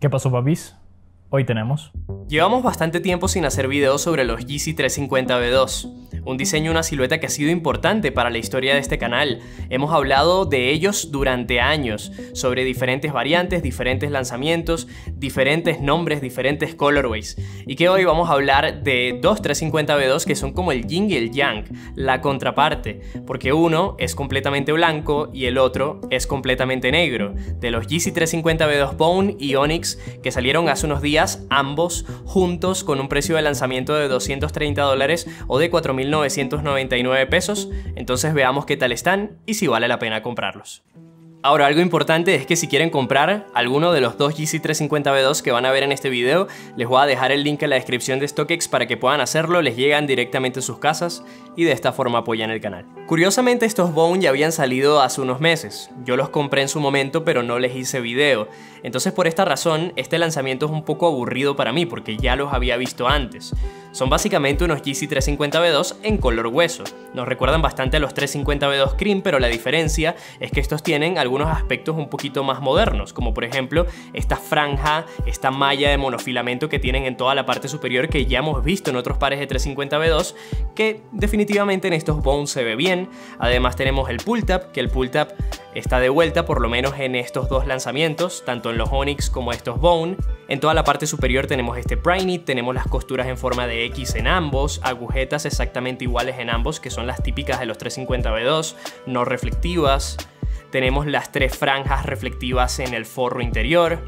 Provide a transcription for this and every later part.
¿Qué pasó, papis? Hoy tenemos... Llevamos bastante tiempo sin hacer videos sobre los Yeezy 350 V2, un diseño y una silueta que ha sido importante para la historia de este canal. Hemos hablado de ellos durante años, sobre diferentes variantes, diferentes lanzamientos, diferentes nombres, diferentes colorways. Y que hoy vamos a hablar de dos 350 V2 que son como el yin y el yang, la contraparte, porque uno es completamente blanco y el otro es completamente negro, de los Yeezy 350 V2 Bone y Onyx que salieron hace unos días, ambos juntos con un precio de lanzamiento de $230 o de 4.999 pesos, entonces veamos qué tal están y si vale la pena comprarlos. Ahora, algo importante es que si quieren comprar alguno de los dos Yeezy 350 V2 que van a ver en este video, les voy a dejar el link en la descripción de StockX para que puedan hacerlo, les llegan directamente a sus casas y de esta forma apoyan el canal. Curiosamente, estos Bone ya habían salido hace unos meses, yo los compré en su momento pero no les hice video, entonces por esta razón este lanzamiento es un poco aburrido para mí porque ya los había visto antes. Son básicamente unos Yeezy 350 V2 en color hueso. Nos recuerdan bastante a los 350 V2 Cream, pero la diferencia es que estos tienen algunos aspectos un poquito más modernos, como por ejemplo esta franja, esta malla de monofilamento que tienen en toda la parte superior que ya hemos visto en otros pares de 350 V2, que definitivamente en estos Bones se ve bien. Además tenemos el pull tab, que el pull tab está de vuelta por lo menos en estos dos lanzamientos, tanto en los Onyx como estos Bone. En toda la parte superior tenemos este Primeknit, tenemos las costuras en forma de X en ambos, agujetas exactamente iguales en ambos, que son las típicas de los 350 V2, no reflectivas. Tenemos las tres franjas reflectivas en el forro interior.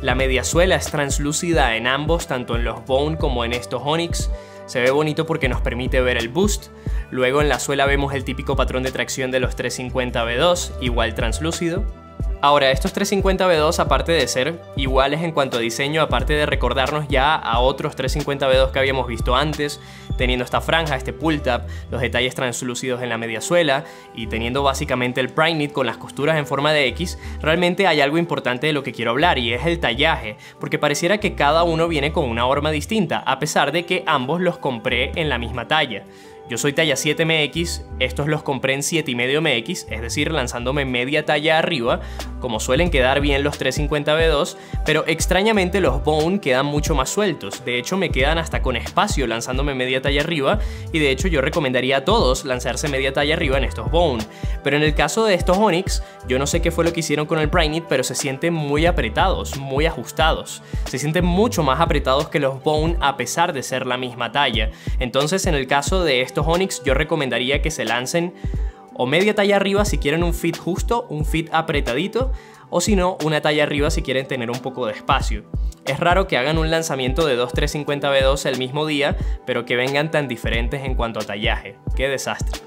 La mediasuela es translúcida en ambos, tanto en los Bone como en estos Onyx. Se ve bonito porque nos permite ver el boost. Luego en la suela vemos el típico patrón de tracción de los 350 V2, igual translúcido. Ahora, estos 350 V2, aparte de ser iguales en cuanto a diseño, aparte de recordarnos ya a otros 350 V2 que habíamos visto antes, teniendo esta franja, este pull tab, los detalles translúcidos en la mediasuela y teniendo básicamente el Primeknit con las costuras en forma de X, realmente hay algo importante de lo que quiero hablar y es el tallaje, porque pareciera que cada uno viene con una horma distinta, a pesar de que ambos los compré en la misma talla. Yo soy talla 7MX, estos los compré en 7,5MX, es decir, lanzándome media talla arriba, como suelen quedar bien los 350 V2, pero extrañamente los Bone quedan mucho más sueltos, de hecho me quedan hasta con espacio lanzándome media talla arriba, y de hecho yo recomendaría a todos lanzarse media talla arriba en estos Bone, pero en el caso de estos Onyx, yo no sé qué fue lo que hicieron con el Primeknit, pero se sienten muy apretados, muy ajustados, se sienten mucho más apretados que los Bone a pesar de ser la misma talla, entonces en el caso de estos Onyx yo recomendaría que se lancen o media talla arriba si quieren un fit justo, un fit apretadito, o si no, una talla arriba si quieren tener un poco de espacio. Es raro que hagan un lanzamiento de dos 350 V2 el mismo día, pero que vengan tan diferentes en cuanto a tallaje. ¡Qué desastre!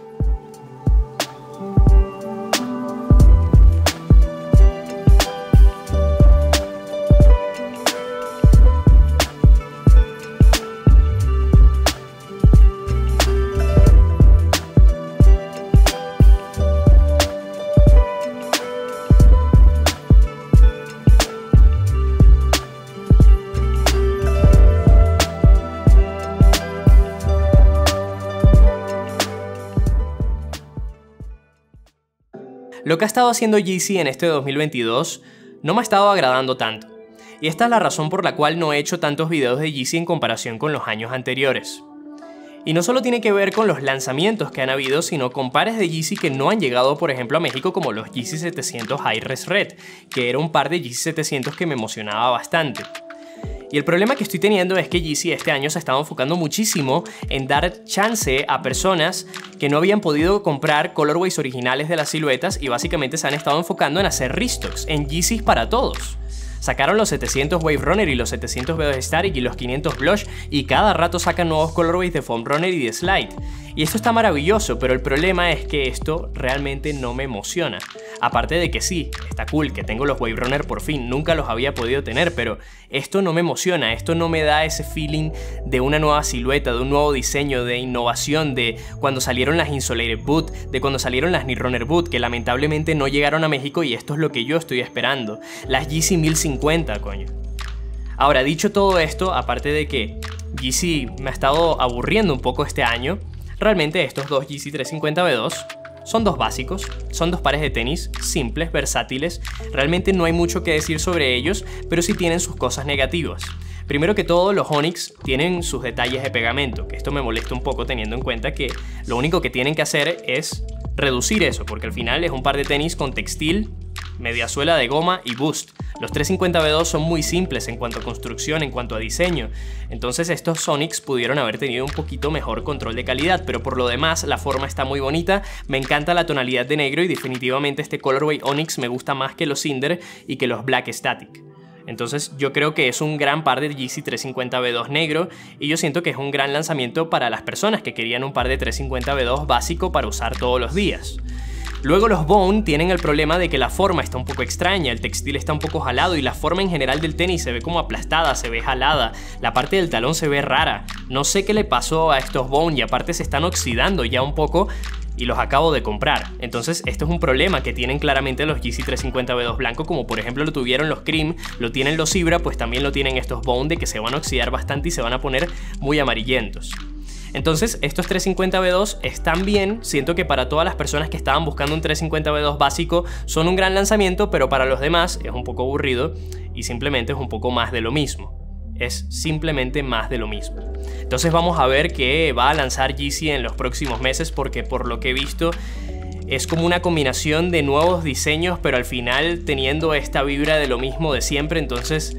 Lo que ha estado haciendo Yeezy en este 2022 no me ha estado agradando tanto, y esta es la razón por la cual no he hecho tantos videos de Yeezy en comparación con los años anteriores. Y no solo tiene que ver con los lanzamientos que han habido, sino con pares de Yeezy que no han llegado, por ejemplo, a México, como los Yeezy 700 Hi-Res Red, que era un par de Yeezy 700 que me emocionaba bastante. Y el problema que estoy teniendo es que Yeezy este año se ha estado enfocando muchísimo en dar chance a personas que no habían podido comprar colorways originales de las siluetas y básicamente se han estado enfocando en hacer restocks, en Yeezys para todos. Sacaron los 700 Wave Runner y los 700 V2 Static y los 500 Blush y cada rato sacan nuevos colorways de Foam Runner y de Slide. Y esto está maravilloso, pero el problema es que esto realmente no me emociona. Aparte de que sí, está cool que tengo los Wave Runner por fin, nunca los había podido tener, pero esto no me emociona, esto no me da ese feeling de una nueva silueta, de un nuevo diseño, de innovación, de cuando salieron las Insulated Boot, de cuando salieron las Need Runner Boot, que lamentablemente no llegaron a México y esto es lo que yo estoy esperando. Las Yeezy 1050, coño. Ahora, dicho todo esto, aparte de que Yeezy me ha estado aburriendo un poco este año, realmente estos dos Yeezy 350 V2 Son dos básicos, son dos pares de tenis simples, versátiles, realmente no hay mucho que decir sobre ellos, pero sí tienen sus cosas negativas. Primero que todo, los Onyx tienen sus detalles de pegamento, que esto me molesta un poco teniendo en cuenta que lo único que tienen que hacer es reducir eso, porque al final es un par de tenis con textil, media suela de goma y boost. Los 350 V2 son muy simples en cuanto a construcción, en cuanto a diseño, entonces estos Onyx pudieron haber tenido un poquito mejor control de calidad, pero por lo demás la forma está muy bonita, me encanta la tonalidad de negro y definitivamente este colorway Onyx me gusta más que los Cinder y que los Black Static. Entonces yo creo que es un gran par de Yeezy 350 V2 negro y yo siento que es un gran lanzamiento para las personas que querían un par de 350 V2 básico para usar todos los días. Luego los Bone tienen el problema de que la forma está un poco extraña, el textil está un poco jalado y la forma en general del tenis se ve como aplastada, se ve jalada, la parte del talón se ve rara. No sé qué le pasó a estos Bone y aparte se están oxidando ya un poco y los acabo de comprar. Entonces esto es un problema que tienen claramente los Yeezy 350 V2 blanco, como por ejemplo lo tuvieron los Cream, lo tienen los Zibra, pues también lo tienen estos Bone, de que se van a oxidar bastante y se van a poner muy amarillentos. Entonces estos 350 V2 están bien, siento que para todas las personas que estaban buscando un 350 V2 básico son un gran lanzamiento, pero para los demás es un poco aburrido y simplemente es un poco más de lo mismo. Es simplemente más de lo mismo. Entonces vamos a ver qué va a lanzar Yeezy en los próximos meses, porque por lo que he visto es como una combinación de nuevos diseños, pero al final teniendo esta vibra de lo mismo de siempre. Entonces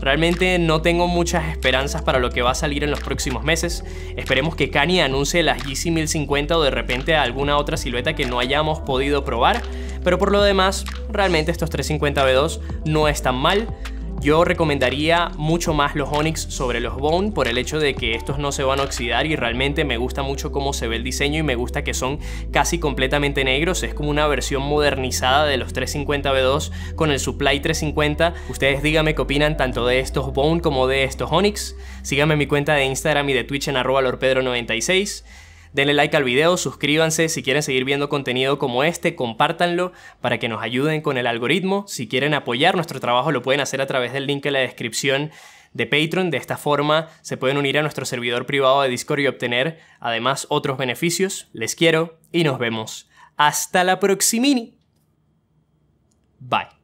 realmente no tengo muchas esperanzas para lo que va a salir en los próximos meses. Esperemos que Kanye anuncie las Yeezy 1050 o de repente alguna otra silueta que no hayamos podido probar, pero por lo demás realmente estos 350 V2 no están mal. Yo recomendaría mucho más los Onyx sobre los Bone por el hecho de que estos no se van a oxidar y realmente me gusta mucho cómo se ve el diseño y me gusta que son casi completamente negros. Es como una versión modernizada de los 350 V2 con el Supply 350. Ustedes díganme qué opinan tanto de estos Bone como de estos Onyx. Síganme en mi cuenta de Instagram y de Twitch en @lorpedro96. Denle like al video, suscríbanse si quieren seguir viendo contenido como este, compártanlo para que nos ayuden con el algoritmo. Si quieren apoyar nuestro trabajo lo pueden hacer a través del link en la descripción de Patreon. De esta forma se pueden unir a nuestro servidor privado de Discord y obtener además otros beneficios. Les quiero y nos vemos. Hasta la proximini. Bye.